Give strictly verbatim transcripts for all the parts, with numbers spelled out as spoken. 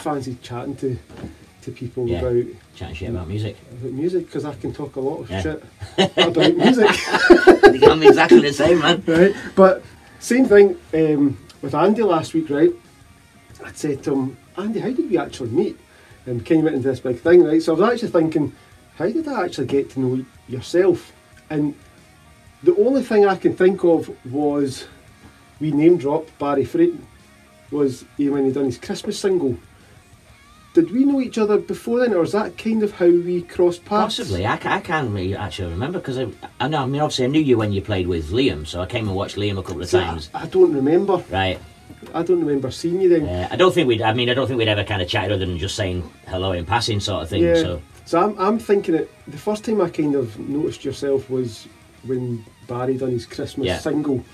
just fancy chatting to to people yeah. about chatting shit about music. About music, because I can talk a lot of yeah. shit about music. I'm exactly the same, man. Right, but same thing um, with Andy last week, right? I'd said to him, Andy, how did we actually meet? And came into this big thing, right? So I was actually thinking, how did I actually get to know yourself? And the only thing I can think of was we name dropped Barry Frame. Was he when he done his Christmas single? Did we know each other before then, or is that kind of how we crossed paths? Possibly. I, I can't really actually remember, because I, I know. I mean, obviously, I knew you when you played with Liam, so I came and watched Liam a couple of See, times. I, I don't remember. Right. I don't remember seeing you then. Uh, I don't think we'd. I mean, I don't think we'd ever kind of chatted other than just saying hello in passing, sort of thing. Yeah. So. So I'm, I'm thinking it. The first time I kind of noticed yourself was when Barry done his Christmas yeah. single.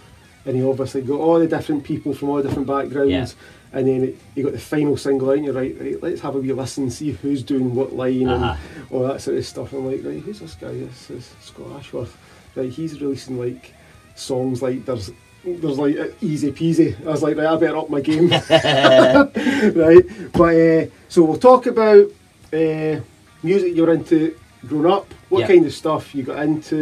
And he obviously got all the different people from all different backgrounds, yeah. and then it, you got the final single out, and you're right, right, let's have a wee listen, see who's doing what line, uh -huh. and all that sort of stuff. I'm like, right, who's this guy? This is Scott Ashworth. Right, he's releasing like songs like there's there's like easy peasy. I was like, right, I better up my game, right? But uh, so we'll talk about uh, music you're into growing up. What yeah. kind of stuff you got into?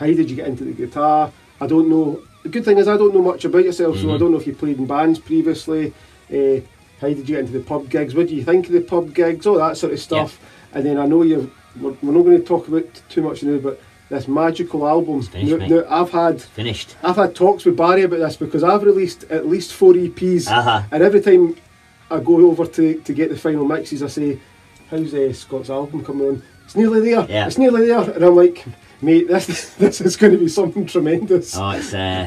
How did you get into the guitar? I don't know. The good thing is I don't know much about yourself, mm-hmm. so I don't know if you played in bands previously. Uh, how did you get into the pub gigs? What do you think of the pub gigs? All that sort of stuff. Yeah. And then I know you've. We're, we're not going to talk about too much now, but this magical album. It's finished, now, now I've had it's finished. I've had talks with Barry about this, because I've released at least four E Ps, uh-huh. and every time I go over to to get the final mixes, I say, "How's uh, Scott's album coming on? It's nearly there. Yeah. It's nearly there." And I'm like, mate, this this is going to be something tremendous. Oh, it's uh,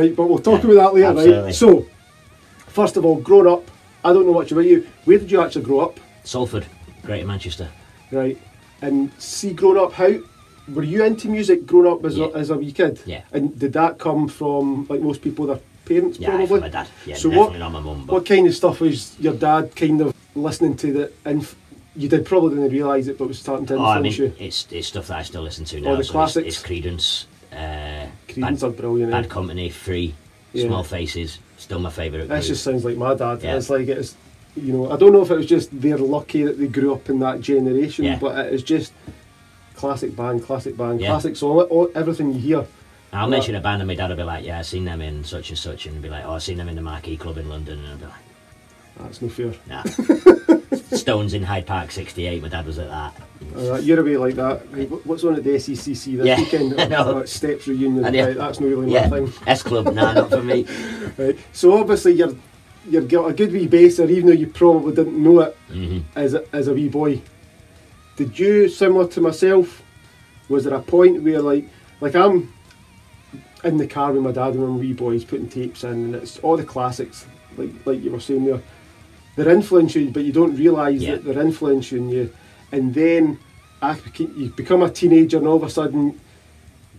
right, but we'll talk yeah, about that later, absolutely. Right? So, first of all, growing up, I don't know much about you. Where did you actually grow up? Salford, Greater Manchester. Right, and see, growing up, how were you into music growing up as yeah. a, as a wee kid? Yeah. And did that come from, like most people, their parents? Yeah, probably. Yeah, my dad. Yeah, so definitely what, not my mum. But what kind of stuff was your dad kind of listening to that? Inf You did probably didn't realise it, but it was starting to influence oh, I mean, you. It's it's stuff that I still listen to now. Oh, the so classics. It's, it's Creedence. Uh, Creedence are brilliant. Bad Company, Free, yeah. Small Faces, still my favourite. That just sounds like my dad. Yeah. It's like it's, you know, I don't know if it was just they're lucky that they grew up in that generation, yeah. but it is just classic band, classic band, yeah. classic song. All, everything you hear. I'll mention that. A band and my dad will be like, yeah, I've seen them in such and such, and be like, oh, I've seen them in the Marquee Club in London, and I'll be like, that's no fair. Nah. Stones in Hyde Park sixty-eight, my dad was at that. Right, you're away like that. What's on at the S E C C this yeah, weekend? No. Steps reunion, right, that's not really yeah, my thing. S Club, nah, not for me. Right. So obviously you're, you've got a good wee basser, even though you probably didn't know it mm-hmm. as, a, as a wee boy. Did you, similar to myself, was there a point where like, like I'm in the car with my dad and I'm wee boys putting tapes in, and it's all the classics, like, like you were saying there. They're influencing you, but you don't realise yeah. that they're influencing you. And then I, you become a teenager, and all of a sudden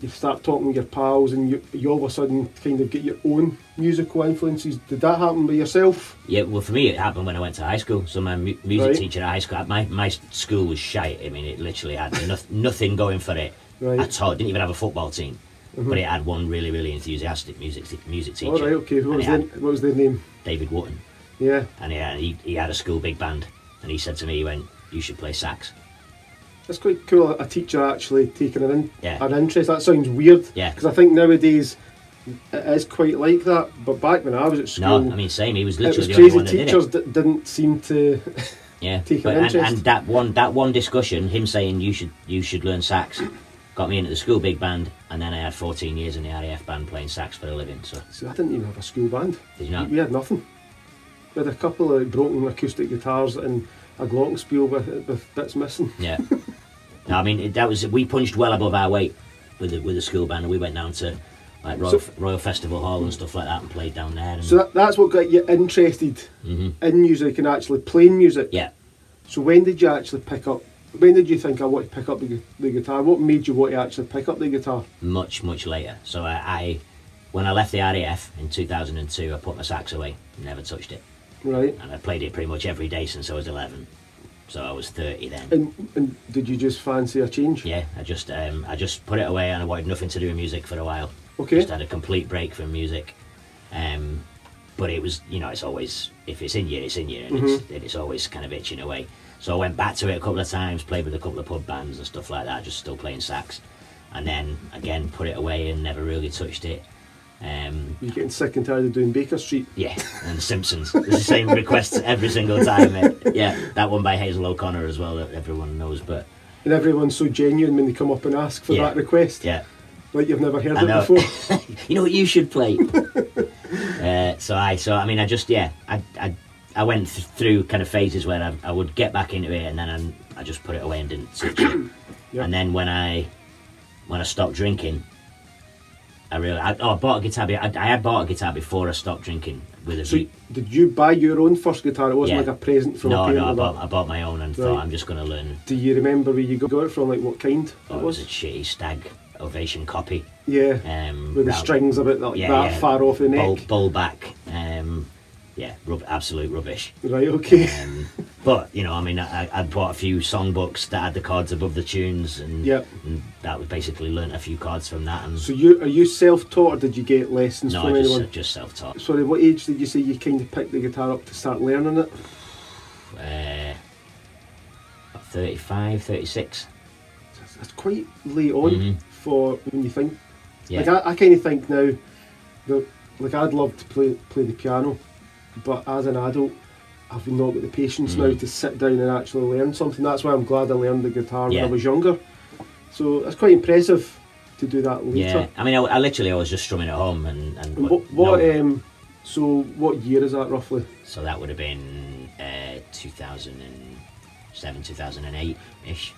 you start talking with your pals, and you, you all of a sudden kind of get your own musical influences. Did that happen by yourself? Yeah, well, for me it happened when I went to high school. So my mu music right. teacher at high school, my, my school was shite. I mean, it literally had no nothing going for it right. at all. It didn't even have a football team. Mm-hmm. But it had one really, really enthusiastic music, music teacher. All right, okay, what was, their, what was their name? David Wharton. Yeah, and he had, he, he had a school big band, and he said to me, he went, you should play sax. That's quite cool, a teacher actually taking an, in, yeah. an interest. That sounds weird, yeah, because I think nowadays it is quite like that, but back when I was at school, no, I mean, same, he was literally it was the only crazy one teachers that did it. didn't seem to yeah. take but, an interest. And, and that one that one discussion, him saying you should, you should learn sax, got me into the school big band, and then I had fourteen years in the R A F band playing sax for a living. So, so I didn't even have a school band. Did you not? We had nothing. We had a couple of broken acoustic guitars and a glockenspiel with, with bits missing. Yeah, no, I mean that was we punched well above our weight with the, with the school band, and we went down to like Royal, so, Royal Festival Hall and stuff like that and played down there. And so that, that's what got you interested mm-hmm. in music and actually playing music. Yeah. So when did you actually pick up? When did you think I want to pick up the, the guitar? What made you want to actually pick up the guitar? Much much later. So I, I when I left the R A F in two thousand and two, I put my sax away, never touched it. Right. And I played it pretty much every day since I was eleven, so I was thirty then. And, and did you just fancy a change? Yeah, I just um, I just put it away, and I wanted nothing to do with music for a while. Okay. Just had a complete break from music. Um, But it was, you know, it's always, if it's in you, it's in you, and, mm-hmm. it's, and it's always kind of itching away. So I went back to it a couple of times, played with a couple of pub bands and stuff like that, just still playing sax. And then, again, put it away and never really touched it. Um, You're getting sick and tired of doing Baker Street? Yeah, and The Simpsons. It's the same requests every single time. It, yeah, that one by Hazel O'Connor as well, that everyone knows. But And everyone's so genuine when they come up and ask for yeah, that request. Yeah. Like you've never heard I it before. You know what you should play? Uh, so I, so I mean, I just yeah, I, I, I went th through kind of phases where I, I would get back into it, and then I, I just put it away and didn't touch it. Yep. And then when I, when I stopped drinking, I really, I, oh, I bought a guitar. I, I had bought a guitar before I stopped drinking. With a so did you buy your own first guitar? It wasn't yeah. like a present from no, a parent? No, no, I bought, I bought my own and right. thought I'm just going to learn. Do you remember where you got it from? Like what kind? Oh, it was, it was a shitty Stag Ovation copy. Yeah, um, with the that, strings about that, yeah, that yeah. far off the neck. Bull, bull back, um, yeah, rub, absolute rubbish. Right, okay. Um, but, you know, I mean, I, I'd bought a few songbooks that had the chords above the tunes, and, yep. and that was basically learnt a few chords from that. And so you, are you self-taught, or did you get lessons no, from just, anyone? No, just self-taught. Sorry, what age did you say you kind of picked the guitar up to start learning it? Uh, about thirty-five, thirty-six. That's quite late on mm-hmm. for when you think. Yeah. Like I, I kind of think now that like I'd love to play play the piano, but as an adult, I've not got the patience mm. now to sit down and actually learn something. That's why I'm glad I learned the guitar yeah. when I was younger. So that's quite impressive to do that later. Yeah, I mean, I, I literally I was just strumming at home and. And, and what? what no, um, so what year is that roughly? So that would have been uh, two thousand seven, two thousand eight ish.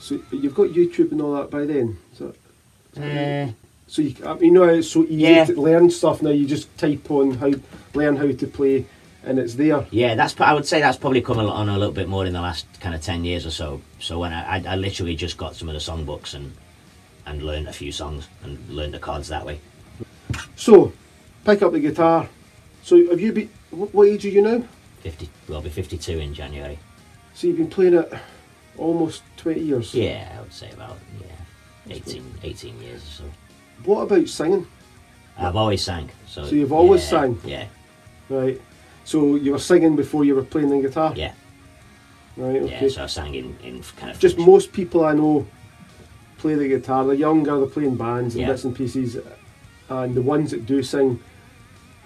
So you've got YouTube and all that by then. So. Uh, So you, you know, it's so easy yeah. to learn stuff now. You just type on how, learn how to play, and it's there. Yeah, that's. I would say that's probably come on a little bit more in the last kind of ten years or so. So when I, I, I literally just got some of the songbooks and and learned a few songs and learned the chords that way. So, pick up the guitar. So have you been? What age are you now? Fifty. Well, I'll be fifty-two in January. So you've been playing it almost twenty years. Yeah, I would say about yeah, eighteen, eighteen years or so. What about singing? I've always sang. So, so you've always yeah, sang? Yeah. Right. So you were singing before you were playing the guitar? Yeah. Right, okay. Yeah, so I sang in, in kind of... Just French. Most people I know play the guitar. They're younger, they're playing bands and yeah. bits and pieces. And the ones that do sing,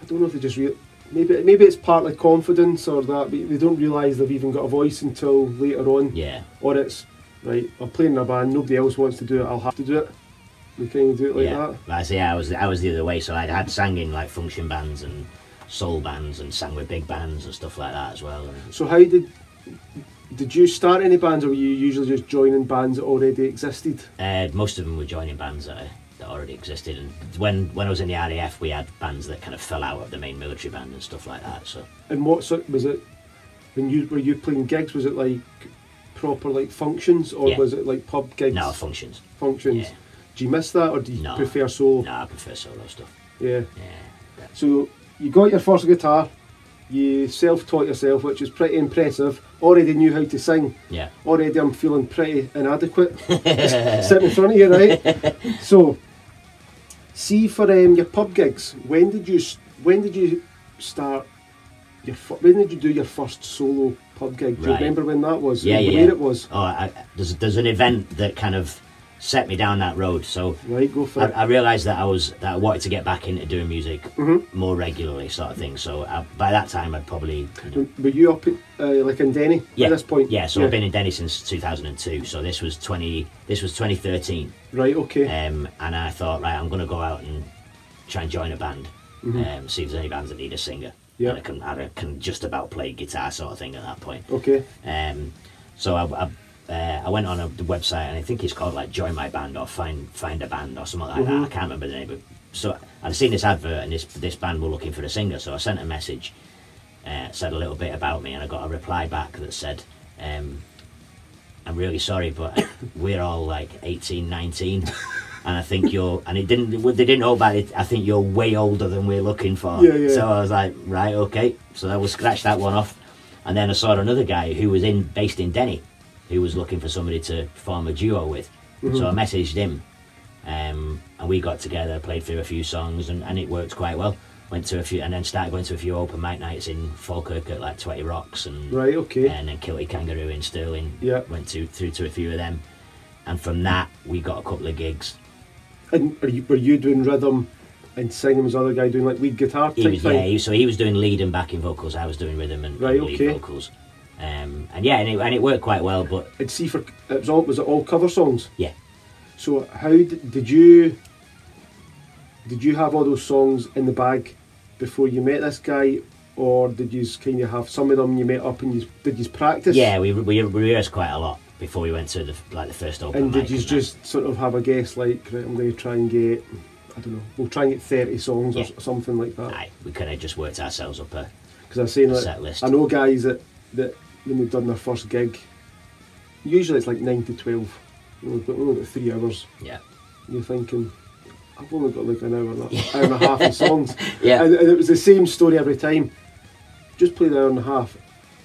I don't know if they just... Re maybe maybe it's partly confidence or that, but they don't realise they've even got a voice until later on. Yeah. Or it's, right, I'm playing in a band, nobody else wants to do it, I'll have to do it. We kind of do it like yeah. that. I see. I was I was the other way. So I had sang in like function bands and soul bands, and sang with big bands and stuff like that as well. And so how did did you start any bands, or were you usually just joining bands that already existed? Uh, most of them were joining bands that, I, that already existed. And when when I was in the R A F, we had bands that kind of fell out of the main military band and stuff like that. So. And what sort was it? When you were you playing gigs? Was it like proper like functions, or yeah. was it like pub gigs? No, functions. Functions. Yeah. Do you miss that, or do you no, prefer solo? No, I prefer solo stuff. Yeah. yeah. So you got your first guitar, you self-taught yourself, which is pretty impressive. Already knew how to sing. Yeah. Already I'm feeling pretty inadequate sitting in front of you, right? So, see for um, your pub gigs. When did you when did you start your when did you do your first solo pub gig? Do right. you remember when that was? Yeah, yeah. Where yeah. it was? Oh, I, there's there's an event that kind of set me down that road. So right, go for I, it. I realised that I was that I wanted to get back into doing music mm-hmm. more regularly, sort of thing. So I, by that time, I'd probably. You know, were you up at, uh, like in Denny yeah, at this point? Yeah. So yeah. I've been in Denny since two thousand two. So this was twenty. This was twenty thirteen. Right. Okay. Um, and I thought, right, I'm going to go out and try and join a band. Mm-hmm. Um, see if there's any bands that need a singer. Yeah. And I can, I can just about play guitar, sort of thing, at that point. Okay. Um, so I. I Uh, I went on a the website, and I think it's called like Join My Band or Find Find a Band or something like mm-hmm. that. I can't remember the name, but so I'd seen this advert, and this this band were looking for a singer, so I sent a message, uh, said a little bit about me, and I got a reply back that said, um, "I'm really sorry, but we're all like eighteen, nineteen, and I think you're." And it didn't they didn't know about it. I think you're way older than we're looking for. Yeah, yeah. So I was like, right, okay. So I will scratch that one off, and then I saw another guy who was in based in Denny, who was looking for somebody to form a duo with. Mm-hmm. So I messaged him, um, and we got together, played through a few songs, and, and it worked quite well. went to a few, and then started going to a few open mic nights in Falkirk at like twenty rocks and right, okay, and then Kilty Kangaroo in Stirling. Yeah, went to through to a few of them, and from that we got a couple of gigs. And are you were you doing rhythm? And Simon was the other guy doing like lead guitar type he was, thing? Yeah, so he was doing lead and backing vocals, I was doing rhythm and, right, and lead okay. vocals. Um, and yeah, and it, and it worked quite well, but... And see, for, it was, all, was it all cover songs? Yeah. So how did, did you... Did you have all those songs in the bag before you met this guy? Or did you kind of have some of them you met up and you, did you practice? Yeah, we, we, we rehearsed quite a lot before we went to the, like, the first open And did you and just that. sort of have a guess like, right, I'm going to try and get... I don't know, we'll try and get thirty songs yeah. or something like that. Aye, we kind of just worked ourselves up a, Cause I've seen a like, set list. I know guys that, that when they've done their first gig, usually it's like nine to twelve, we've only got three hours. Yeah. And you're thinking, I've only got like an hour and a, hour and a half of songs. Yeah. And, and it was the same story every time. Just play the hour and a half.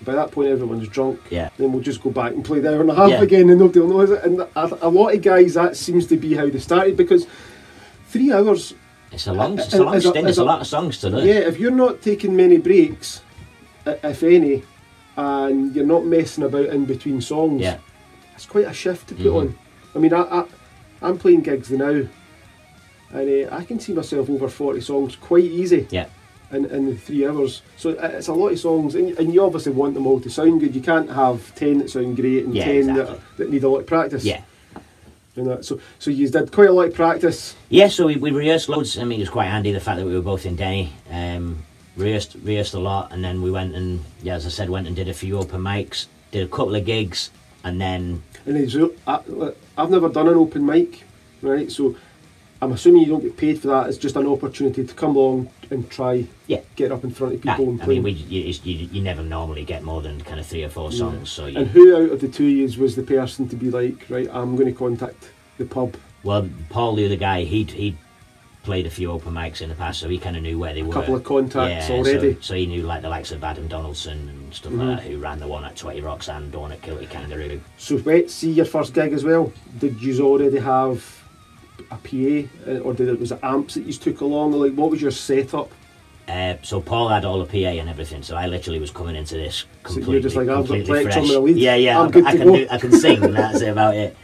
By that point everyone's drunk. Yeah. Then we'll just go back and play the hour and a half yeah. again and nobody will know it. And a, a lot of guys, that seems to be how they started, because Three hours. It's a long, it's a long stint. It's a lot of songs to learn. Yeah, if you're not taking many breaks, if any, and you're not messing about in between songs, yeah, it's quite a shift to put mm-hmm. on. I mean, I, I, I'm playing gigs now, and uh, I can see myself over forty songs quite easy. Yeah. In in the three hours, so it's a lot of songs, and, and you obviously want them all to sound good. You can't have ten that sound great and yeah, ten exactly. that, that need a lot of practice. Yeah. And that. So, so you did quite a lot of practice. Yeah, so we, we rehearsed loads. I mean, it was quite handy the fact that we were both in Denny. Um, rehearsed, rehearsed a lot, and then we went and, yeah, as I said, went and did a few open mics, did a couple of gigs, and then. And it's, I, I've never done an open mic, right? So, I'm assuming you don't get paid for that. It's just an opportunity to come along and try, yeah, get up in front of people. Nah, and I play. mean, we, you, you you never normally get more than kind of three or four songs. Yeah. So you, and who out of the two of you was the person to be like, right, I'm going to contact the pub? Well, Paul, the other guy, he'd he'd played a few open mics in the past, so he kind of knew where they a were. A couple of contacts yeah, already. So, so he knew like the likes of Adam Donaldson and stuff mm. like that, who ran the one at twenty rocks and the one at Kilty Kangaroo. So wait, see your first gig as well. Did you already have a P A, or did it was it amps that you took along? Like, what was your setup? Uh, so Paul had all the P A and everything, so I literally was coming into this completely, so you're just like, I've completely fresh. The lead. Yeah, yeah, I'm good I, to I can do, I can sing. And that's about it.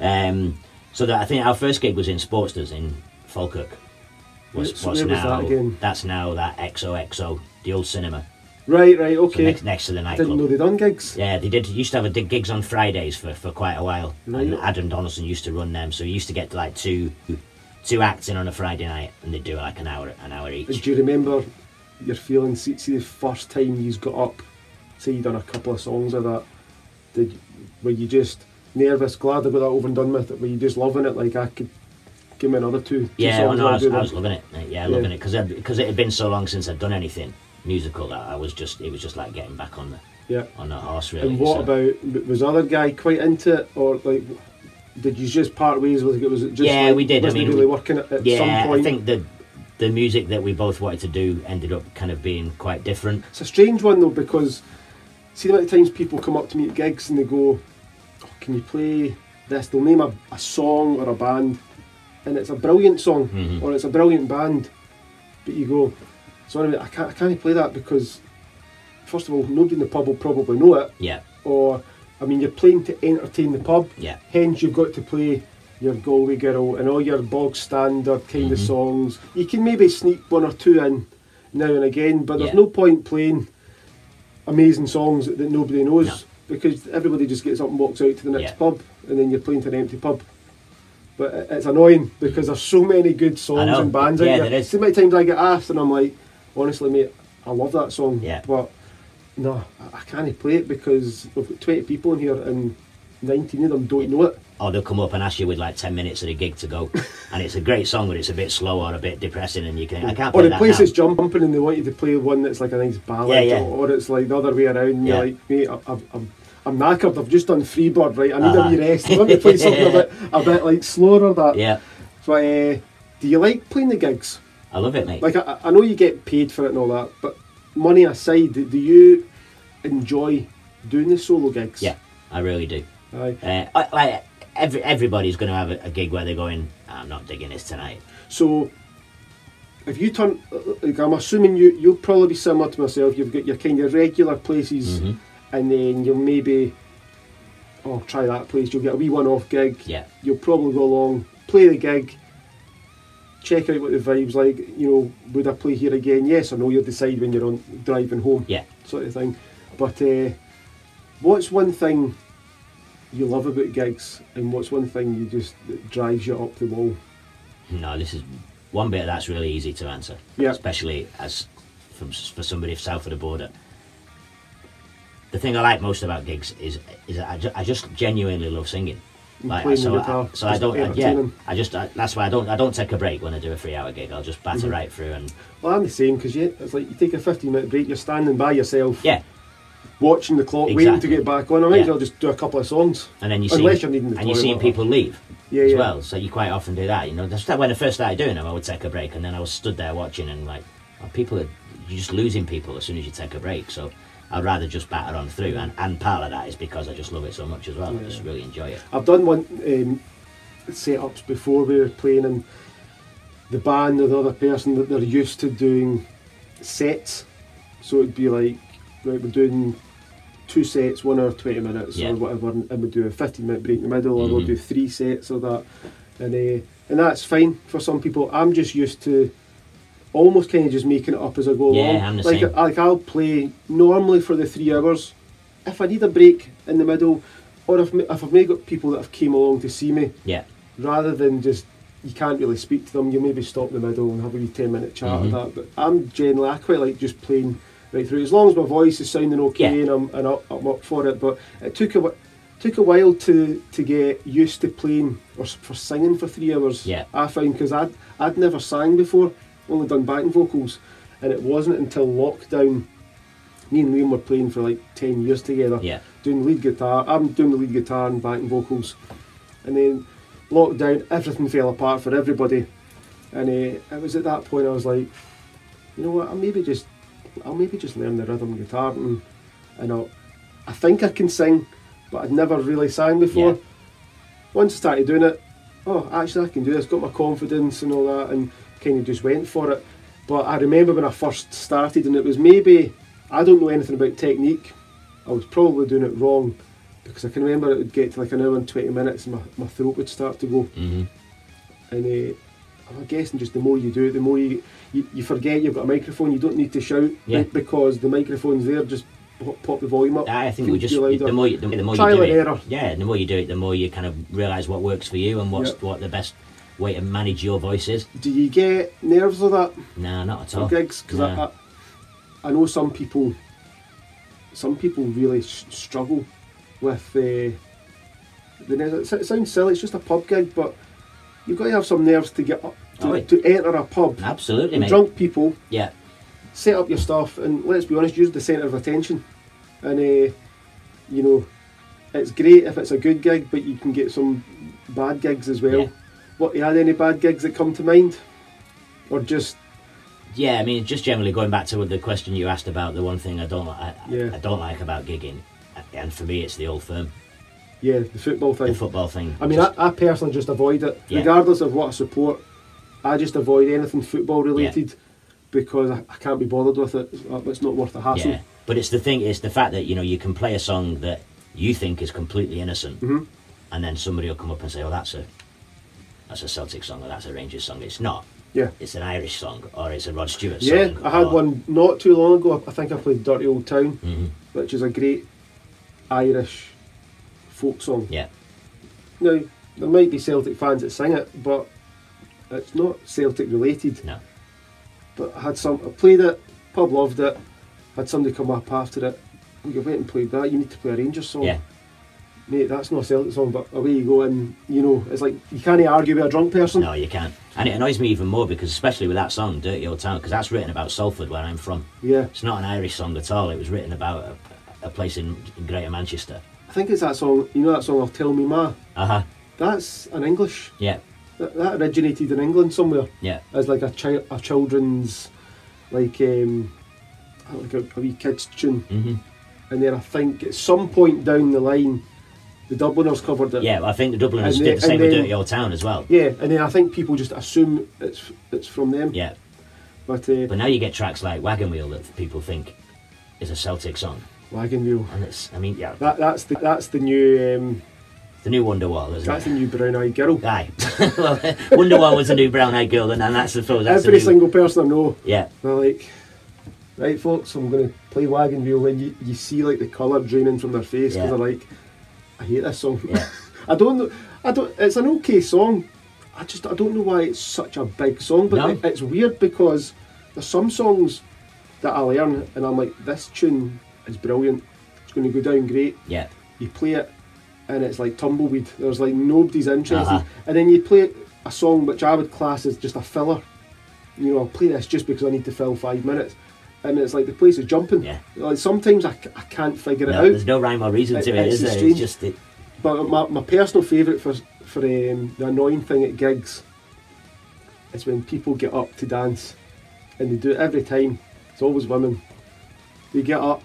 Um, so that I think our first gig was in Sportsters in Falkirk. Was, so what's now was that again? That's now that X O X O, the old cinema. Right, right, okay. So next, next to the nightclub. Didn't know they done gigs. Yeah, they did. Used to have a gigs on Fridays for, for quite a while. Right. And Adam Donaldson used to run them, so he used to get like two two acts in on a Friday night, and they'd do like an hour an hour each. And do you remember your feeling? See, see the first time you got up, say you done a couple of songs of that. Did were you just nervous? Glad I got that over and done with it. Were you just loving it? Like I could. Give me another two. two yeah, songs no, I, was, I was loving it. Yeah, loving yeah. it because it had been so long since I'd done anything musical that I was just it was just like getting back on the yeah on the horse really. And what so. about was the other guy quite into it, or like did you just part ways with it? Was it just yeah like, we did. I mean, really working at, at yeah, some point? I think the the music that we both wanted to do ended up kind of being quite different. It's a strange one though, because see the amount of times people come up to me at gigs and they go, oh, "Can you play this?" They'll name a, a song or a band, and it's a brilliant song mm-hmm. or it's a brilliant band, but you go, sorry, I can't, I can't play that because, first of all, nobody in the pub will probably know it. Yeah. Or, I mean, you're playing to entertain the pub. Yeah. Hence, you've got to play your Galway Girl and all your bog standard kind mm-hmm. of songs. You can maybe sneak one or two in now and again, but yeah. there's no point playing amazing songs that, that nobody knows no. because everybody just gets up and walks out to the next yeah. pub, and then you're playing to an empty pub. But it's annoying because there's so many good songs and bands yeah, out there. There is. So many times I get asked, and I'm like, honestly, mate, I love that song, yeah. but no, I, I can't play it because we've got twenty people in here and nineteen of them don't know it. Or they'll come up and ask you with like ten minutes of the gig to go, and it's a great song, but it's a bit slow or a bit depressing, and you can, I can't play that. Or the place is jumping and they want you to play one that's like a nice ballad, yeah, yeah. Or, or it's like the other way around, and yeah. you're like, mate, I, I've, I'm, I'm knackered, I've just done Freebird, right? I need uh-huh. a wee rest. I want to play something a bit, a bit like slower or that. Yeah. So, uh, do you like playing the gigs? I love it, mate. Like, I, I know you get paid for it and all that, but money aside, do you enjoy doing the solo gigs? Yeah, I really do. Aye. Uh, I, like, every, everybody's going to have a, a gig where they're going, I'm not digging this tonight. So, if you turn, like, I'm assuming you, you'll probably be similar to myself, you've got your kind of regular places, mm-hmm. and then you'll maybe, oh, try that place, you'll get a wee one-off gig, yeah. you'll probably go along, play the gig, check out what the vibe's like, you know, would I play here again, yes or no, you'll decide when you're on driving home, yeah. sort of thing. But uh, what's one thing you love about gigs, and what's one thing you just that drives you up the wall? No, this is one bit that's really easy to answer, yeah. especially as from, for somebody south of the border. The thing I like most about gigs is is I, ju I just genuinely love singing. Like, so I, so I don't, I, yeah, I just I, that's why I don't I don't take a break when I do a three-hour gig. I'll just batter mm-hmm. right through. And well, I'm the same, because yeah, it's like you take a fifteen-minute break, you're standing by yourself. Yeah. Watching the clock, exactly. waiting to get back on. I might as yeah. well just do a couple of songs. And then you see, unless you're needing the and you're seeing people leave yeah, as yeah. well. So you quite often do that. You know, that's when I first started doing them. I would take a break, and then I was stood there watching, and like, oh, people are you're just losing people as soon as you take a break. So I'd rather just batter on through, and, and part of that is because I just love it so much as well. Yeah. I just really enjoy it. I've done one um, set-ups before we were playing, and the band or the other person that they're used to doing sets, so it'd be like, right, we're doing two sets, one hour, twenty minutes yeah. or whatever, and we do a fifteen minute break in the middle, or mm-hmm. we'll do three sets or that, and uh, and that's fine for some people. I'm just used to almost kind of just making it up as I go yeah, along. I'm the like, same. Like, I'll play normally for the three hours. If I need a break in the middle, or if, if I've maybe got people that have came along to see me, yeah. rather than just, you can't really speak to them, you maybe stop in the middle and have a wee ten minute chat mm-hmm. or that, but I'm generally, I quite like just playing right through, as long as my voice is sounding okay yeah. and I'm and I'm up for it. But it took a took a while to to get used to playing or for singing for three hours. Yeah, I found, because I'd I'd never sang before, only done backing vocals, and it wasn't until lockdown. Me and Liam were playing for like ten years together. Yeah, doing lead guitar. I'm doing the lead guitar and backing vocals, and then lockdown, everything fell apart for everybody, and uh, it was at that point I was like, you know what, I maybe just. I'll maybe just learn the rhythm guitar, and, and I'll, I think I can sing, but I'd never really sang before. Yeah. Once I started doing it, oh, actually I can do this, got my confidence and all that, and kind of just went for it. But I remember when I first started, and it was maybe, I don't know anything about technique, I was probably doing it wrong, because I can remember it would get to like an hour and twenty minutes and my, my throat would start to go. Mm-hmm. And uh, I'm guessing just the more you do it, the more you, you you forget you've got a microphone. You don't need to shout yeah. because the microphone's there. Just pop, pop the volume up. I think we just the more you, the, the more trial you do and it, error. Yeah, the more you do it, the more you kind of realise what works for you and what's yeah. what the best way to manage your voice is. Do you get nerves of that? No, not at all. Gigs, because no. I, I know some people, some people really struggle with uh, the nerves. It sounds silly. It's just a pub gig, but you've got to have some nerves to get up to, oh, to enter a pub. Absolutely, mate. Drunk people. Yeah. Set up your stuff, and let's be honest, use the centre of attention. And uh, you know, it's great if it's a good gig, but you can get some bad gigs as well. Yeah. What, you had any bad gigs that come to mind, or just? Yeah, I mean, just generally going back to the question you asked about the one thing I don't, I, yeah. I don't like about gigging, and for me, it's the old firm. Yeah, the football thing. The football thing. I mean, just, I, I personally just avoid it, yeah. regardless of what I support. I just avoid anything football related yeah. because I, I can't be bothered with it. It's not worth the hassle. Yeah, but it's the thing. It's the fact that, you know, you can play a song that you think is completely innocent, mm-hmm. and then somebody will come up and say, "Oh, that's a that's a Celtic song, or that's a Rangers song." It's not. Yeah. It's an Irish song, or it's a Rod Stewart song. Yeah, I had or, one not too long ago. I think I played "Dirty Old Town," mm-hmm. which is a great Irish folk song. Yeah. Now, there might be Celtic fans that sing it, but it's not Celtic related. No. But I had some, I played it, pub loved it, had somebody come up after it, well, you went and played that, you need to play a Rangers song. Yeah. Mate, that's not a Celtic song, but away you go, and you know, it's like, you can't argue with a drunk person. No, you can't. And it annoys me even more, because especially with that song, Dirty Old Town, because that's written about Salford, where I'm from. Yeah. It's not an Irish song at all, it was written about a, a place in, in Greater Manchester. I think it's that song, you know that song of Tell Me Ma? Uh-huh. That's an English. Yeah. That, that originated in England somewhere. Yeah. As like a child, a children's, like, um, like a, a wee kid's tune. Mm-hmm. And then I think at some point down the line, the Dubliners covered it. Yeah, well, I think the Dubliners and did then, the same then, with Dirty Old Town as well. Yeah, and then I think people just assume it's it's from them. Yeah. But, uh, but now you get tracks like Wagon Wheel that people think is a Celtic song. Wagon Wheel. And it's, I mean, yeah. That, that's the that's the new. Um, the new Wonderwall, isn't that's it? That's the new brown-eyed girl. Aye. Well, Wonderwall was the new brown-eyed girl, and, and that's, I suppose, that's every the new... single person I know. Yeah. They're like, right, folks, I'm going to play Wagon Wheel, and you, you see like the colour draining from their face because yeah. they're like, I hate this song. Yeah. I don't know. I don't. It's an okay song. I just I don't know why it's such a big song, but no. it, it's weird because there's some songs that I learn and I'm like, this tune is brilliant. It's going to go down great. Yeah. You play it and it's like tumbleweed. There's like nobody's interested. Uh-huh. And then you play a song which I would class as just a filler. You know, I'll play this just because I need to fill five minutes. And it's like the place is jumping. Yeah. Like sometimes I, I can't figure no, it out. There's no rhyme or reason it, to it, is there? Strange. It's just it. But my, my personal favourite for for um, the annoying thing at gigs is when people get up to dance, and they do it every time. It's always women. They get up,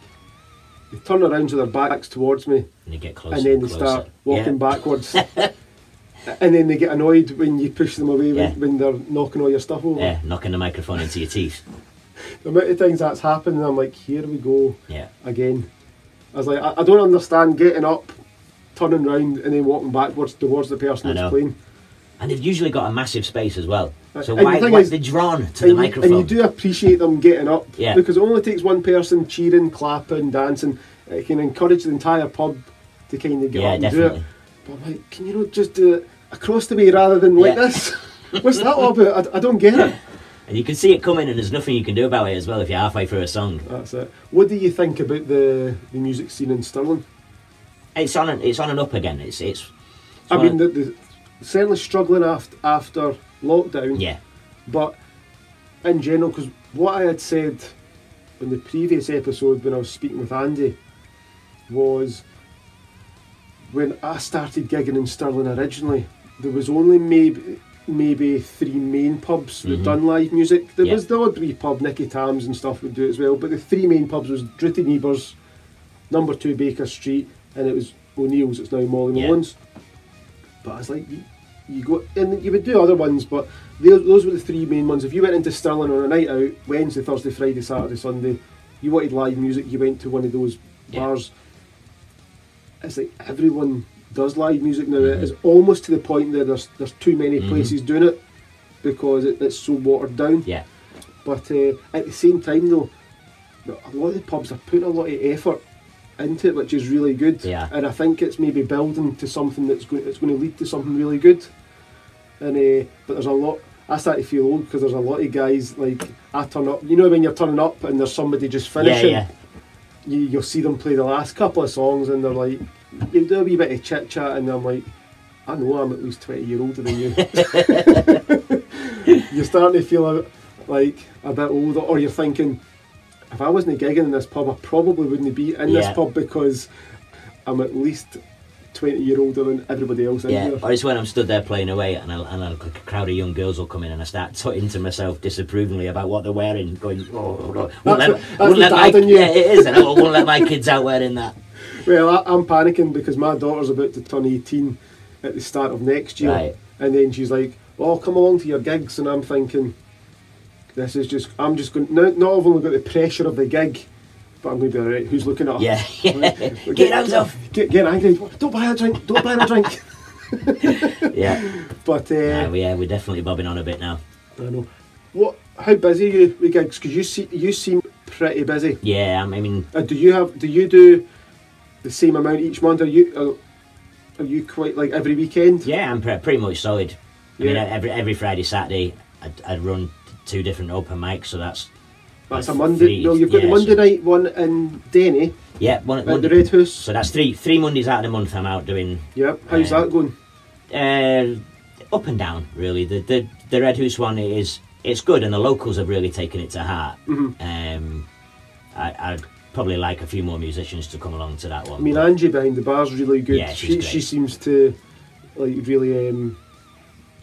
they turn around with their backs towards me, and they get closer, and then they closer. start walking yeah. backwards. And then they get annoyed when you push them away yeah. when, when they're knocking all your stuff over. Yeah, knocking the microphone into your teeth. The amount of times that's happened, and I'm like, here we go yeah. again. I was like, I, I don't understand getting up, turning round and then walking backwards towards the person that's playing. And they've usually got a massive space as well. So and why the is, they're drawn to the microphone. And you do appreciate them getting up. Yeah. Because it only takes one person cheering, clapping, dancing. It can encourage the entire pub to kind of get yeah, up and definitely. do it. But I'm like, can you not just do it across the way rather than yeah. like this? What's that all about? I, I don't get it. And you can see it coming and there's nothing you can do about it as well if you're halfway through a song. That's it. What do you think about the, the music scene in Stirling? It's on and, it's on and up again. It's it's. it's I mean, the, the, certainly struggling after after lockdown. Yeah. But in general, because what I had said in the previous episode when I was speaking with Andy was when I started gigging in Stirling originally, there was only maybe maybe three main pubs mm-hmm. that done live music. There yeah. was the Audrey pub, Nicky Tams and stuff would do it as well. But the three main pubs was Dritty Neighbours, Number Two Baker Street. And it was O'Neill's, it's now Molly yeah. Mullins. But I was like, you, you go, and you would do other ones, but they, those were the three main ones. If you went into Stirling on a night out, Wednesday, Thursday, Friday, Saturday, Sunday, you wanted live music, you went to one of those yeah. bars. It's like everyone does live music now. Mm-hmm. It's almost to the point that there's there's too many mm-hmm. places doing it because it, it's so watered down. Yeah. But uh, at the same time, though, a lot of the pubs are putting a lot of effort into it, which is really good, yeah. and I think it's maybe building to something that's going it's going to lead to something really good. And uh, but there's a lot. I start to feel old because there's a lot of guys like I turn up. You know when you're turning up and there's somebody just finishing, yeah, yeah. You, you'll see them play the last couple of songs and they're like, you do a wee bit of chit chat and I'm like, I know I'm at least twenty years older than you. You're starting to feel a, like a bit older, or you're thinking, if I wasn't gigging in this pub, I probably wouldn't be in yeah. this pub because I'm at least twenty years older than everybody else in yeah. here. Or it's when I'm stood there playing away and, I'll, and I'll, a crowd of young girls will come in and I start tutting to myself disapprovingly about what they're wearing, going, oh, oh, oh. Yeah, it is, and I won't let my kids out wearing that. Well, I, I'm panicking because my daughter's about to turn eighteen at the start of next year. Right. And then she's like, oh, come along to your gigs. And I'm thinking, this is just, I'm just going, now, now I've only got the pressure of the gig, but I'm going to be alright, who's looking at us? Yeah, yeah. Right. Get, get hands off! Get, get angry, don't buy a drink, don't buy a drink! Yeah. But, uh... Yeah, we, uh, we're definitely bobbing on a bit now. I know. What, how busy are you with gigs? Because you, see, you seem pretty busy. Yeah, I mean... Uh, do you have, do you do the same amount each month? Are you, are, are you quite, like, every weekend? Yeah, I'm pre pretty much solid. I yeah. mean, every, every Friday, Saturday, I'd, I'd run two different open mics, so that's that's a Monday. Three, no, you've got yeah, the Monday so night one in Denny. Yeah, one at Monday, the Red Hoose. So that's three three Mondays out of the month. I'm out doing. Yep. How's uh, that going? Uh, up and down, really. The the the Red Hoose one is it's good, and the locals have really taken it to heart. Mm-hmm. Um, I, I'd probably like a few more musicians to come along to that one. I mean, Angie behind the bar's really good. Yeah, she she seems to like really. Um,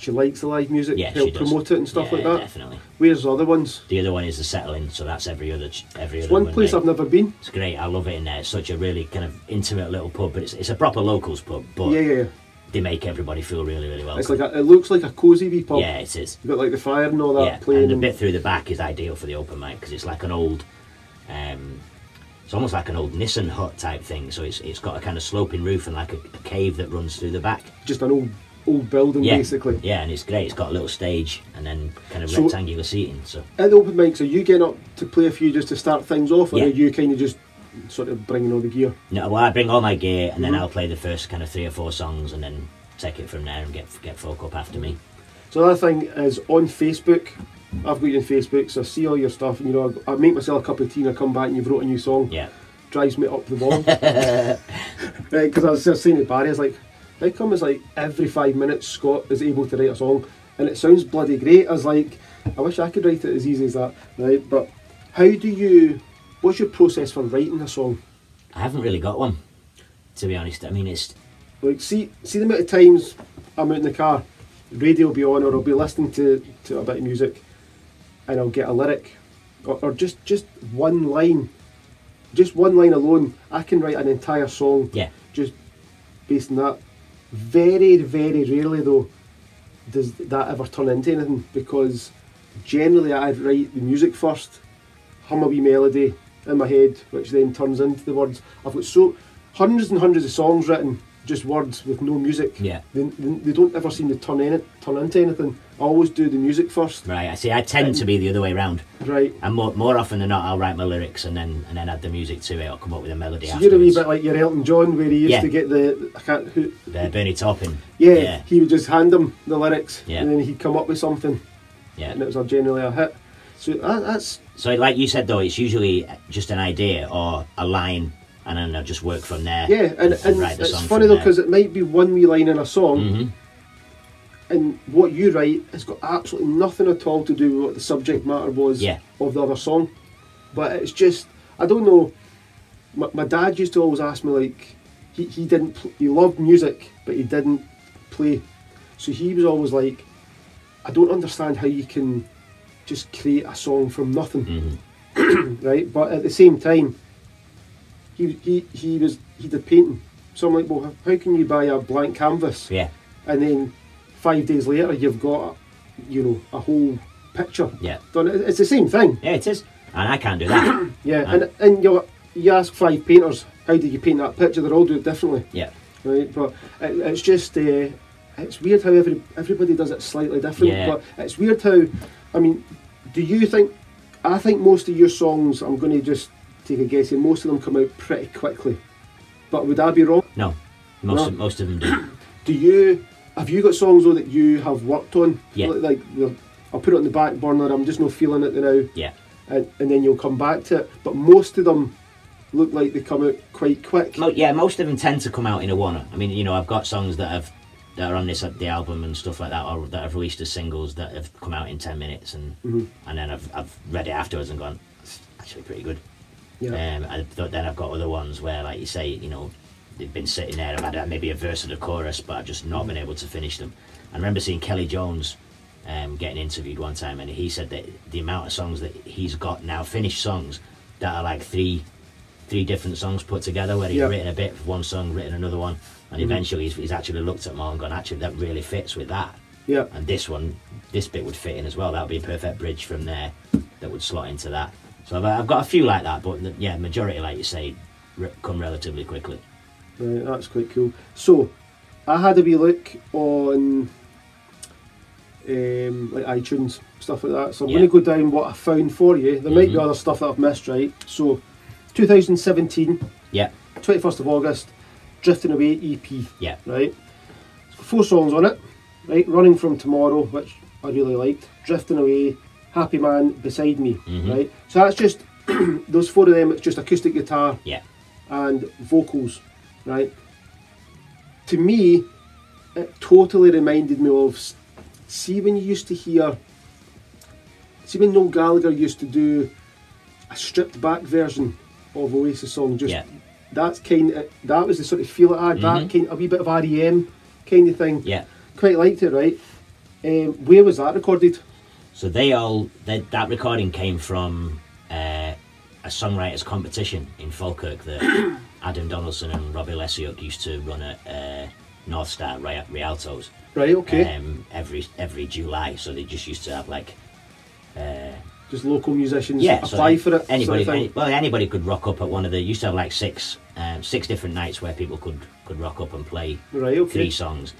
She likes the live music, yeah, help promote it and stuff yeah, like that. Definitely. Where's the other ones? The other one is the Settling, so that's every other every it's other. One Monday. Place I've never been. It's great. I love it in there. It's such a really kind of intimate little pub, but it's it's a proper locals pub. But yeah, yeah. they make everybody feel really, really welcome. It's like a, it looks like a cosy wee pub. Yeah, it is. You've got like the fire and all that. Yeah, playing. And the bit through the back is ideal for the open mic because it's like an old, um, it's almost like an old Nissen hut type thing. So it's it's got a kind of sloping roof and like a, a cave that runs through the back. Just an old old building, yeah, basically. Yeah, and it's great. It's got a little stage and then kind of so rectangular seating. So at the open mics, are you getting up to play a few just to start things off, or yeah. are you kind of just sort of bringing all the gear? No, well, I bring all my gear and then mm-hmm. I'll play the first kind of three or four songs and then take it from there and get get folk up after me. So another thing is on Facebook, I've got you on Facebook, so I see all your stuff and you know I, I make myself a cup of tea and I come back and you've wrote a new song. Yeah. Drives me up the wall. Because I was just saying to Barry, I was like, how come it's like every five minutes Scott is able to write a song and it sounds bloody great? I was like, I wish I could write it as easy as that, right? But how do you, what's your process for writing a song? I haven't really got one, to be honest. I mean, it's... Like, see see the amount of times I'm out in the car, radio will be on, or I'll be listening to, to a bit of music, and I'll get a lyric, or, or just, just one line. Just one line alone, I can write an entire song, yeah. just based on that. Very, very rarely, though, does that ever turn into anything, because generally I'd write the music first, hum a wee melody in my head, which then turns into the words. I've got so hundreds and hundreds of songs written, just words with no music. Yeah. They, they don't ever seem to turn in turn into anything. I always do the music first. Right. I see. I tend um, to be the other way around. Right. And more, more often than not, I'll write my lyrics and then and then add the music to it, or come up with a melody. So afterwards. You're a wee bit like your Elton John, where he used yeah. to get the I can't who the Bernie Taupin. Yeah, yeah. He would just hand him the lyrics, yeah. and then he'd come up with something. Yeah. And it was a, generally a hit. So that, that's. So like you said though, it's usually just an idea or a line and then I'll just work from there. Yeah, and, and, and write the it's song funny though because it might be one wee line in a song mm-hmm. and what you write has got absolutely nothing at all to do with what the subject matter was yeah. of the other song. But it's just, I don't know, my, my dad used to always ask me like, he, he didn't, he loved music but he didn't play. So he was always like, I don't understand how you can just create a song from nothing, mm-hmm. right? But at the same time, he he he was he did painting. So I'm like, well, how can you buy a blank canvas? Yeah. And then five days later, you've got, you know, a whole picture. Yeah. Done. It's the same thing. Yeah, it is. And I can't do that. yeah. And and you you ask five painters, how did you paint that picture? They're all doing it differently. Yeah. Right. But it, it's just uh, it's weird how every everybody does it slightly different. Yeah. But it's weird how, I mean. Do you think, I think most of your songs, I'm going to just take a guess here, most of them come out pretty quickly, but would I be wrong? No, most, no. Of, most of them do. Do you, have you got songs though that you have worked on? Yeah. Like, like I'll put it on the back burner, I'm just not feeling it now. Yeah. And, and then you'll come back to it, but most of them look like they come out quite quick. Mo yeah, most of them tend to come out in a one. I mean, you know, I've got songs that have, that are on this the album and stuff like that, or that I've released as singles that have come out in ten minutes, and mm-hmm. and then I've I've read it afterwards and gone, it's actually pretty good. Yeah. Um, I, then I've got other ones where, like you say, you know, they've been sitting there. I've had maybe a verse and a chorus, but I've just not been able to finish them. I remember seeing Kelly Jones um, getting interviewed one time, and he said that the amount of songs that he's got now, finished songs, that are like three three different songs put together, where he's yeah. written a bit of one song, written another one. And eventually he's, he's actually looked at them all and gone, actually, that really fits with that. Yeah. And this one, this bit would fit in as well. That would be a perfect bridge from there that would slot into that. So I've, I've got a few like that, but the, yeah, majority, like you say, re come relatively quickly. Right, that's quite cool. So I had a wee look on um, like iTunes, stuff like that. So I'm yeah. going to go down what I found for you. There mm-hmm. might be other stuff that I've missed, right? So twenty seventeen, yeah, twenty-first of August. Drifting Away E P, yeah, right. It's got four songs on it, right. Running From Tomorrow, which I really liked. Drifting Away, Happy Man, Beside Me, mm-hmm. right. So that's just those four of them. It's just acoustic guitar, yeah, and vocals, right. To me, it totally reminded me of, see when you used to hear, see when Noel Gallagher used to do a stripped back version of Oasis song, just. Yeah. That's kind of, that was the sort of feel it had, mm-hmm. that kind, a wee bit of R E M kind of thing. Yeah. Quite liked it, right? Um, where was that recorded? So they all, they, that recording came from uh, a songwriters competition in Falkirk that Adam Donaldson and Robbie Lesiuk used to run at uh, North Star Rialtos. Right, okay. Um, every every July, so they just used to have like. Uh, Just local musicians yeah, apply so for it. Anybody, sort of any, well, anybody could rock up at one of the. Used to have like six, um, six different nights where people could could rock up and play right, okay. three songs,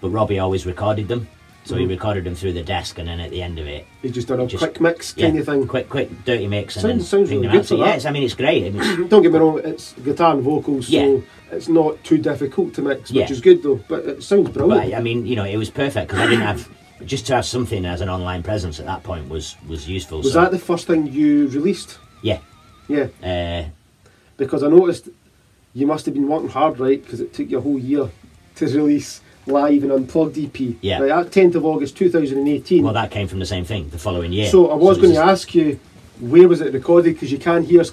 but Robbie always recorded them. So mm. he recorded them through the desk, and then at the end of it, he just done a just, quick mix kind yeah, of thing, quick, quick, dirty mix. Sounds, and then sounds really good. So yeah, I mean it's great. It's, don't get me wrong, it's guitar and vocals, yeah. so it's not too difficult to mix, which yeah. is good though. But it sounds brilliant. But, I mean, you know, it was perfect because I didn't have. Just to have something as an online presence at that point was was useful. Was so. That the first thing you released? Yeah. Yeah. Uh, because I noticed you must have been working hard, right? Because it took you a whole year to release Live and Unplugged E P. Yeah. Right, at tenth of August two thousand eighteen. Well, that came from the same thing, the following year. So I was so going to ask you, where was it recorded? Because you can hear a,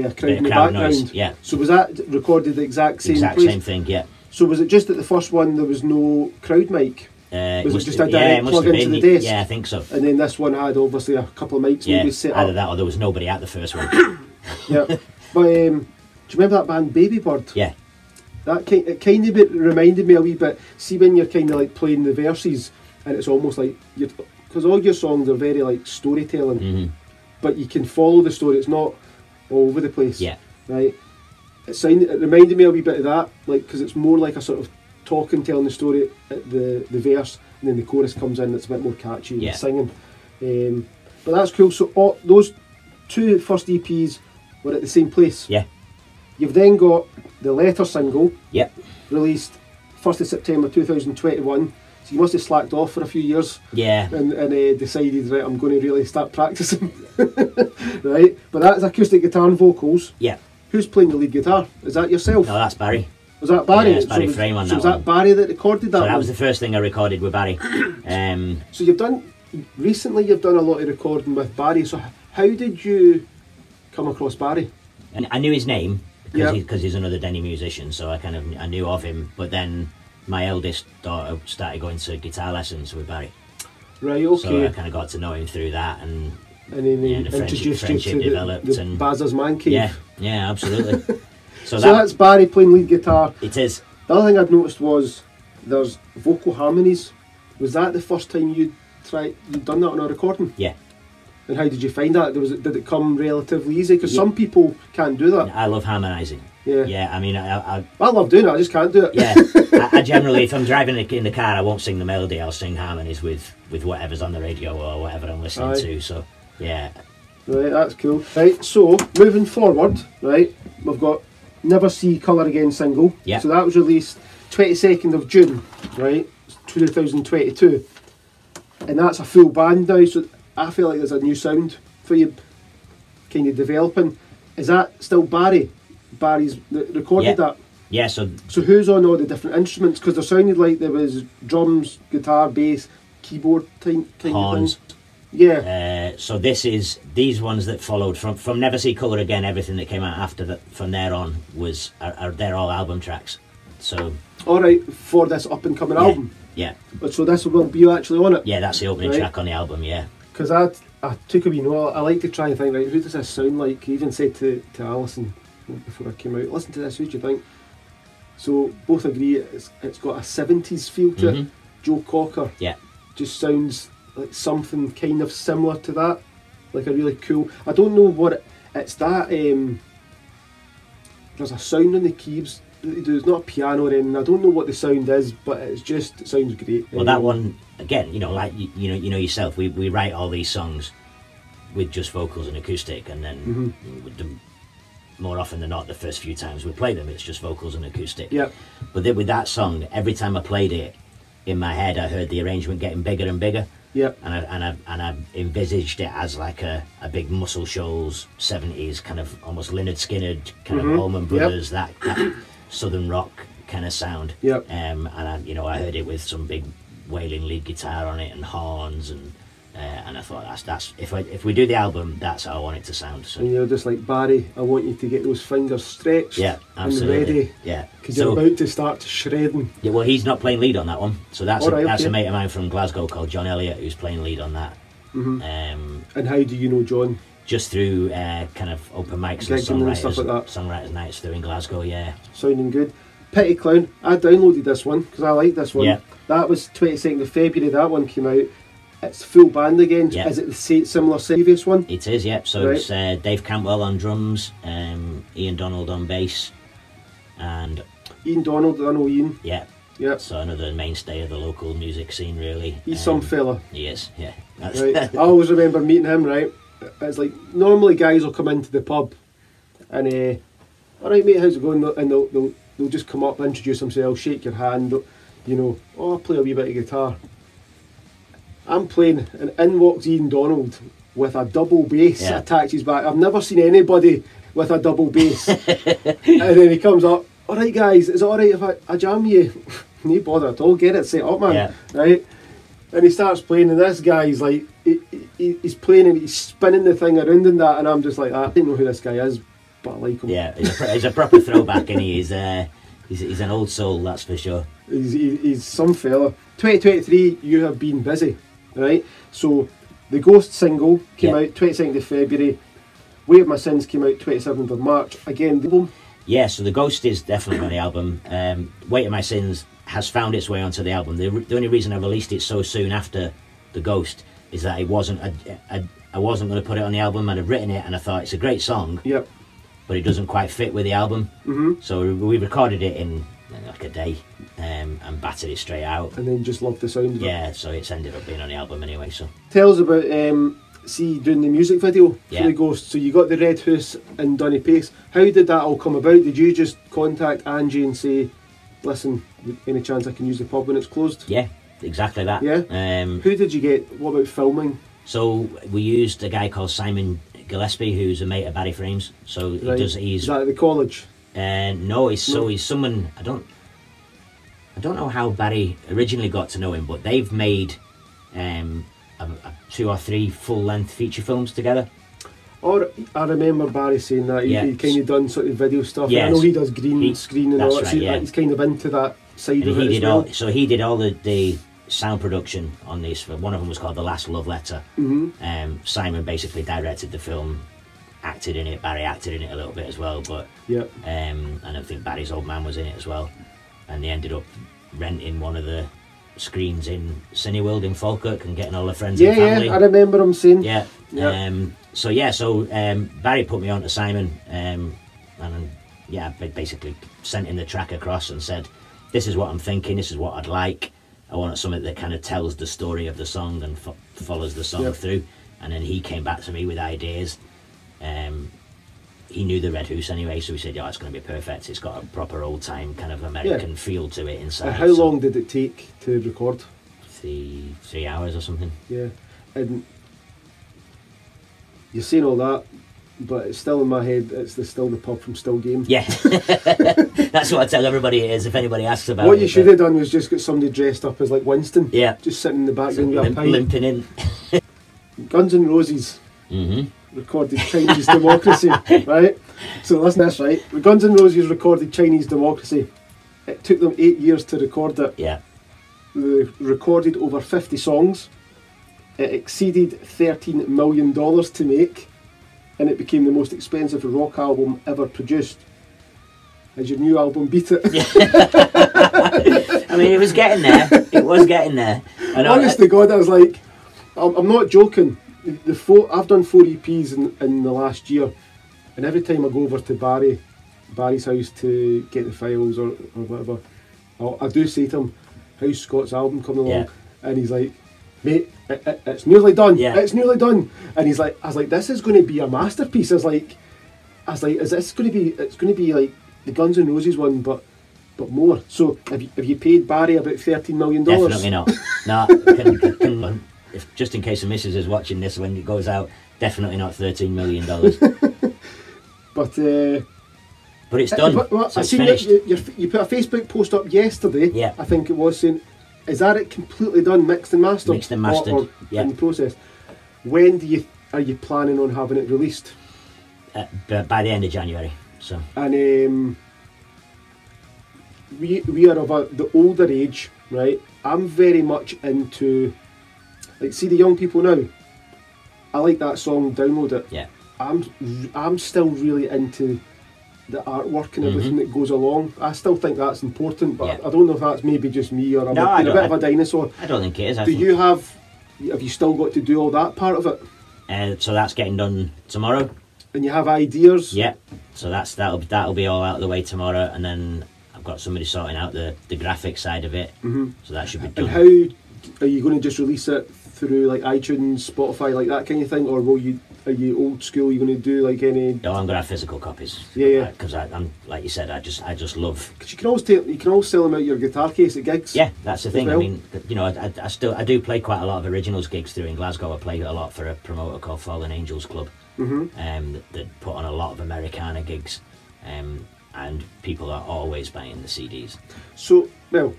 a crowd in the background. Noise, yeah. So was that recorded the exact same exact place? Exact same thing, yeah. So was it just that the first one there was no crowd mic? Uh, was it, it just a direct yeah, plug into the desk? Yeah, I think so. And then this one had obviously a couple of mics yeah, maybe set either up. That or there was nobody at the first one. yeah. But um, do you remember that band Baby Bird? Yeah. That kind, it kind of bit reminded me a wee bit. See when you're kind of like playing the verses and it's almost like... Because all your songs are very like storytelling. Mm-hmm. But you can follow the story. It's not all over the place. Yeah. Right? It, sounded, it reminded me a wee bit of that. Like, because it's more like a sort of... talking, telling the story at the, the verse, and then the chorus comes in that's a bit more catchy yeah. and singing. Um, but that's cool. So all, those two first E Ps were at the same place. Yeah. You've then got the Letter single. Yep. Released first of September two thousand twenty-one. So you must have slacked off for a few years. Yeah. And, and uh, decided, right, I'm going to really start practicing. Right. But that's acoustic guitar and vocals. Yeah. Who's playing the lead guitar? Is that yourself? No, that's Barry. Was that Barry? Yeah, it's Barry so Frame was, on so that was that one. Barry that recorded that so that one? Was the first thing I recorded with Barry. Um, so you've done, recently you've done a lot of recording with Barry, so how did you come across Barry? And I knew his name, because yep. he, he's another Denny musician, so I kind of I knew of him, but then my eldest daughter started going to guitar lessons with Barry. Right, okay. So I kind of got to know him through that, and, and then yeah, the friendship, friendship to developed. The, the and Bazza's Man Cave. Yeah, yeah, absolutely. So, so that, that's Barry playing lead guitar. It is. The other thing I've noticed was there's vocal harmonies. Was that the first time you tried you'd done that on a recording? Yeah. And how did you find that? Was it, did it come relatively easy? Because yeah. some people can't do that. I love harmonising. Yeah. Yeah. I mean, I, I I love doing it. I just can't do it. Yeah. I, I generally, if I'm driving in the car, I won't sing the melody. I'll sing harmonies with with whatever's on the radio or whatever I'm listening Aye. to. So yeah. Right. That's cool. Right. So moving forward, right, we've got. Never See Colour Again single. Yep. So that was released twenty-second of June, right, two thousand twenty-two. And that's a full band now, so I feel like there's a new sound for you kind of developing. Is that still Barry? Barry's recorded yep. that? Yeah, so... So who's on all the different instruments? Because there sounded like there was drums, guitar, bass, keyboard kind, kind horns. Of thing. Yeah. Uh, so this is these ones that followed from from Never See Colour Again. Everything that came out after that, from there on, was are, are they're all album tracks. So. All right, for this up and coming yeah, album. Yeah. So this will be you actually on it. Yeah, that's the opening right. track on the album. Yeah. Because I I took a wee note. I like to try and think. Right, who does this sound like? I even said to to Alison before I came out. Listen to this. Who do you think? So both agree it's it's got a seventies feel to mm-hmm. it. Joe Cocker. Yeah. Just sounds. Like something kind of similar to that, like a really cool. I don't know what it, it's that. Um, there's a sound on the keys. There's not a piano or anything. I don't know what the sound is, but it's just it sounds great. Well, um, that one again. You know, like you, you know, you know yourself. We we write all these songs with just vocals and acoustic, and then mm-hmm. with the, more often than not, the first few times we play them, it's just vocals and acoustic. Yeah. But then with that song, every time I played it, in my head, I heard the arrangement getting bigger and bigger. Yep. And I, and, I, and I envisaged it as like a, a big Muscle Shoals, seventies, kind of almost Lynyrd Skynyrd, kind mm-hmm. of Allman Brothers, yep. that, that southern rock kind of sound. Yep. Um, and, I, you know, I heard it with some big wailing lead guitar on it and horns, and uh, and I thought, that's, that's if, I, if we do the album, that's how I want it to sound. So. And you're just like, Barry, I want you to get those fingers stretched yeah, and ready. Yeah, because so, you're about to start shredding. Yeah, well, he's not playing lead on that one. So that's, a, right, that's okay. a mate of mine from Glasgow called John Elliott who's playing lead on that. Mm-hmm. um, and how do you know John? Just through uh, kind of open mics and songwriters, and stuff like that. Songwriters nights through in Glasgow, yeah. Sounding good. Pity Clown, I downloaded this one because I like this one. Yeah. That was twenty-second of February, that one came out. It's full band again. Yeah. Is it the same, similar previous one? It is, yep. So right. It's uh, Dave Cantwell on drums, um, Ian Donald on bass, and... Ian Donald, I know Ian. Yeah. Yep. So another mainstay of the local music scene, really. He's um, some fella. He is, yeah. That's right. I always remember meeting him, right? It's like, normally guys will come into the pub and, uh, all right, mate, how's it going? And they'll, they'll, they'll just come up, introduce themselves, shake your hand, you know, oh, I'll play a wee bit of guitar. I'm playing, and in walks Ian Donald with a double bass, yeah. Attached his back. I've never seen anybody with a double bass. And then he comes up, all right, guys, is it all right if I, I jam you? No bother at all, get it set up, man, yeah. Right? And he starts playing, and this guy's like, he, he, he's playing and he's spinning the thing around and that, and I'm just like, I didn't know who this guy is, but I like him. Yeah, he's a, he's a proper throwback, and he is, uh, he's, he's an old soul, that's for sure. He's, he, he's some fella. twenty twenty-three, you have been busy, right? So, the Ghost single came yeah. out twenty-second of February, Way of My Sins came out twenty-seventh of March, again, the album. Yeah, so The Ghost is definitely on the album. Um, Weight of My Sins has found its way onto the album. The, the only reason I released it so soon after The Ghost is that it wasn't, I, I, I wasn't going to put it on the album. I'd have written it and I thought it's a great song, yep. But it doesn't quite fit with the album. Mm-hmm. So we recorded it in like a day um, and battered it straight out. And then just loved the sound of yeah, it. Yeah, so it's ended up being on the album anyway. So tell us about... Um see doing the music video yeah. for The Ghost. So you got the Red Hoose and Donny Pace. How did that all come about? Did you just contact Angie and say, listen, any chance I can use the pub when it's closed? Yeah, exactly that. Yeah. Um, Who did you get? What about filming? So we used a guy called Simon Gillespie, who's a mate of Barry Frame's. So right. he does he's Is that at the college? Uh, no, he's no. so he's someone I don't I don't know how Barry originally got to know him, but they've made um A, a two or three full-length feature films together. Or I remember Barry saying that he, yeah. he kind of done sort of video stuff. Yeah, I know he does green he, screen and all that. Right, so yeah. He's kind of into that side and of it as well. All, so he did all the, the sound production on this. One of them was called The Last Love Letter. Mm-hmm. um, Simon basically directed the film, acted in it. Barry acted in it a little bit as well, but yep. um, I don't think Barry's old man was in it as well. And they ended up renting one of the screens in Cineworld in Falkirk and getting all the friends yeah, and family. Yeah, I remember him seeing. Yeah. Yep. Um, so yeah, so um, Barry put me on to Simon um, and yeah, I basically sent him the track across and said, this is what I'm thinking, this is what I'd like. I want something that kind of tells the story of the song and fo follows the song yep. through. And then he came back to me with ideas. Um, he knew the Red Hoose anyway, so he said, yeah, it's going to be perfect. It's got a proper old-time kind of American yeah. feel to it inside. How so long did it take to record? Three, three hours or something. Yeah, and you're saying all that, but it's still in my head, it's the still the pub from Still Game. Yeah, that's what I tell everybody it is, if anybody asks about what it. What you should have done was just get somebody dressed up as like Winston. Yeah. Just sitting in the background with a pint. Limping in. Guns N' Roses. Mm-hmm. Recorded Chinese Democracy, right? So listen, that's right. Guns N' Roses recorded Chinese Democracy. It took them eight years to record it. Yeah. They recorded over fifty songs. It exceeded thirteen million dollars to make, and it became the most expensive rock album ever produced. Has your new album beat it? Yeah. I mean, it was getting there. It was getting there. I know, honest I, to God, I was like, I'm, I'm not joking. The four, I've done four E Ps in, in the last year, and every time I go over to Barry, Barry's house to get the files or, or whatever, I'll, I do say to him, how's Scott's album coming along? Yeah. And he's like, mate, it, it, it's nearly done, yeah. it's nearly done. And he's like, I was like, this is going to be a masterpiece. I was like, I was like, is this going to be, it's going to be like the Guns N' Roses one, but but more. So have you, have you paid Barry about thirteen million dollars? Definitely not. No, can, can, If, just in case the missus is watching this when it goes out, definitely not thirteen million dollars. But uh, but it's done. But, well, so I it's seen finished. You, you, you put a Facebook post up yesterday, yeah. I think it was, saying, is that it completely done, mixed and mastered? Mixed and mastered, or, or yeah. in the process. When do you, are you planning on having it released? Uh, by the end of January. So. And um, we, we are of a, the older age, right? I'm very much into... Like, see the young people now, I like that song, download it. Yeah. I'm I'm still really into the artwork and everything mm-hmm. that goes along. I still think that's important, but yeah. I don't know if that's maybe just me or I'm no, a, a bit I, of a dinosaur. I don't think it is. I Do you have, have you still got to do all that part of it? Uh, so that's getting done tomorrow. And you have ideas? Yeah, so that's that'll, that'll be all out of the way tomorrow, and then I've got somebody sorting out the, the graphic side of it, mm-hmm. so that should be done. And how, are you going to just release it through like iTunes, Spotify, like that kind of thing, or will you? Are you old school? You're going to do like any? No, I'm going to have physical copies. Yeah, yeah. Because I, I'm like you said, I just, I just love. Because you can always take, you can always sell them out your guitar case at gigs. Yeah, that's the thing. Well. I mean, you know, I, I still, I do play quite a lot of originals gigs through in Glasgow. I play a lot for a promoter called Fallen Angels Club, mm-hmm. um, that, that put on a lot of Americana gigs, um, and people are always buying the C Ds. So, well,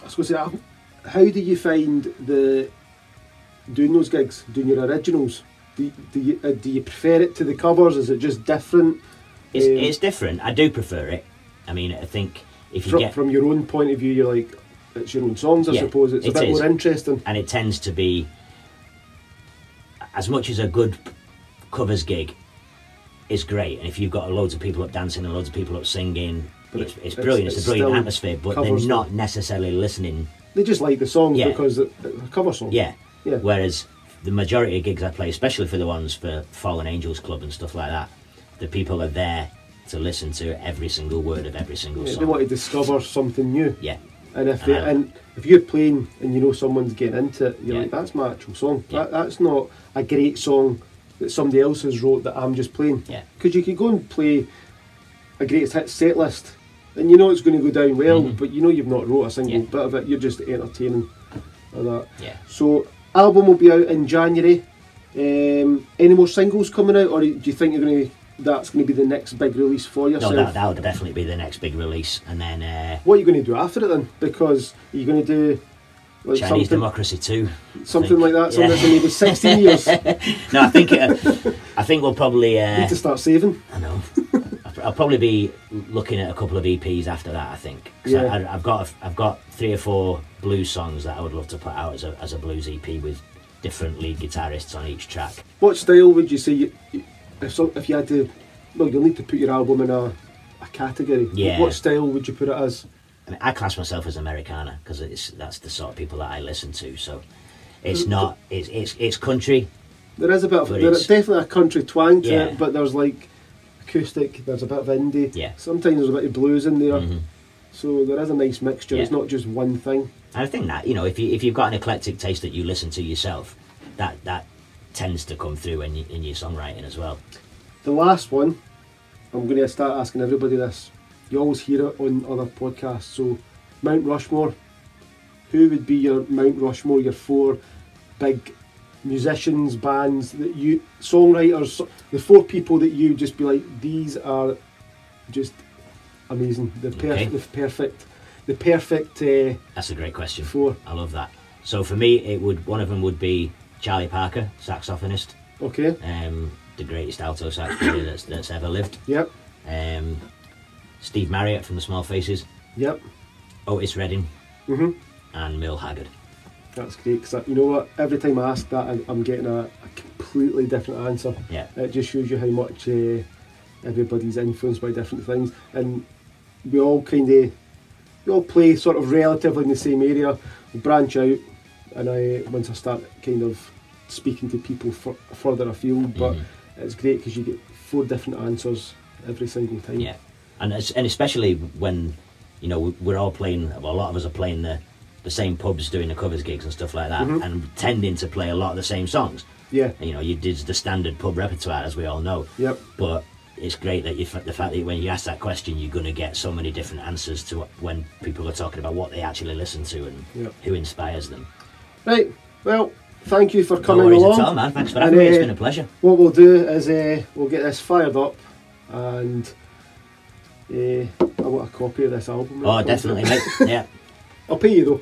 I was going to say, how do you find the doing those gigs, doing your originals? Do, do, you, uh, do you prefer it to the covers? Is it just different? It's, um, it's different. I do prefer it. I mean, I think if you from, get... From your own point of view, you're like, it's your own songs, I yeah, suppose. It's it a bit is. more interesting. And it tends to be, as much as a good covers gig is great, and if you've got loads of people up dancing and loads of people up singing, but it's, it's, it's brilliant. It's, it's a brilliant atmosphere, but they're not necessarily listening. They just like the song yeah. because they're a cover song. Yeah. yeah. Whereas... the majority of gigs I play, especially for the ones for Fallen Angels Club and stuff like that, the people are there to listen to every single word of every single yeah, song. They want to discover something new. Yeah. And if and, they, and if you're playing and you know someone's getting into it, you're yeah. like, that's my actual song. Yeah. That, that's not a great song that somebody else has wrote that I'm just playing. Yeah. Because you could go and play a greatest hit set list and you know it's going to go down well, mm-hmm. but you know you've not wrote a single yeah. bit of it. You're just entertaining or that. Yeah. So... album will be out in January. Um, any more singles coming out, or do you think you're going to, that's going to be the next big release for yourself? No, that, that would definitely be the next big release, and then... Uh, what are you going to do after it then? Because you're going to do... Like Chinese Democracy two. Something like that, something yeah. that's going to be sixteen years. No, I think, uh, I think we'll probably... Uh, need to start saving. I know. I'll probably be looking at a couple of E Ps after that, I think. Yeah. I, I've got a, I've got three or four blues songs that I would love to put out as a, as a blues E P with different lead guitarists on each track. What style would you say, you, if, so, if you had to, well, you'll need to put your album in a, a category. Yeah. What style would you put it as? I mean, I class myself as Americana because it's that's the sort of people that I listen to. So it's not, it's it's, it's country. There is a bit of, there's definitely a country twang to yeah. it, but there's like, acoustic, there's a bit of indie, yeah. sometimes there's a bit of blues in there, mm-hmm. so there is a nice mixture, yeah. it's not just one thing. And I think that, you know, if, you, if you've got an eclectic taste that you listen to yourself, that that tends to come through in, in your songwriting as well. The last one, I'm going to start asking everybody this, you always hear it on other podcasts, so Mount Rushmore, who would be your Mount Rushmore, your four big musicians, bands, that you, songwriters, the four people that you just be like, these are just amazing. They're perf okay. the perfect. The perfect. Uh, That's a great question. Four. I love that. So for me, it would one of them would be Charlie Parker, saxophonist. Okay. Um, the greatest alto sax player that's that's ever lived. Yep. Um, Steve Marriott from the Small Faces. Yep. Otis Redding. Mhm. And Merle Haggard. That's great, because you know what, every time I ask that, I'm getting a, a completely different answer. Yeah. It just shows you how much uh, everybody's influenced by different things, and we all kind of, we all play sort of relatively in the same area. We branch out, and I once I start kind of speaking to people f further afield, but mm-hmm. it's great because you get four different answers every single time. Yeah, and it's, and especially when, you know, we're all playing, well, a lot of us are playing the the same pubs doing the covers gigs and stuff like that, mm-hmm. and tending to play a lot of the same songs. Yeah. You know, you did the standard pub repertoire, as we all know. Yep. But it's great that you, the fact that when you ask that question, you're going to get so many different answers to what, when people are talking about what they actually listen to and yep. who inspires them. Right. Well, thank you for coming no along. At all, man. Thanks for having and, me. It's uh, been a pleasure. What we'll do is uh, we'll get this fired up and uh, I want a copy of this album. Oh, definitely, mate. Yeah. I'll pay you though.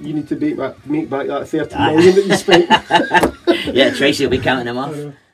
You need to make back, make back that thirty million that you spent. Yeah, Tracy will be counting them off.